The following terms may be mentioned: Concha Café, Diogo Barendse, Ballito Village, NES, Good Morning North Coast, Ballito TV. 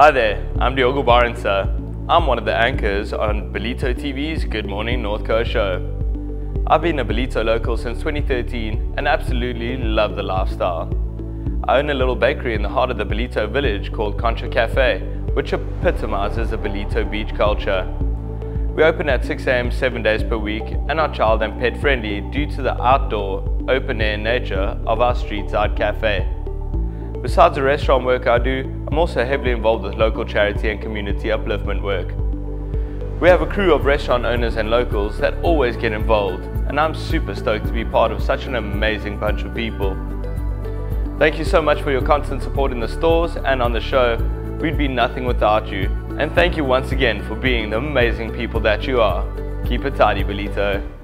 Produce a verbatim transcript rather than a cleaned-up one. Hi there, I'm Diogo Barendse. I'm one of the anchors on Ballito T V's Good Morning North Coast show. I've been a Ballito local since twenty thirteen and absolutely love the lifestyle. I own a little bakery in the heart of the Ballito Village called Concha Café, which epitomizes the Ballito beach culture. We open at six A M seven days per week and are child and pet friendly due to the outdoor, open-air nature of our street-side cafe. Besides the restaurant work I do, I'm also heavily involved with local charity and community upliftment work. We have a crew of restaurant owners and locals that always get involved, and I'm super stoked to be part of such an amazing bunch of people. Thank you so much for your constant support in the stores and on the show. We'd be nothing without you. And thank you once again for being the amazing people that you are. Keep it tidy, Ballito.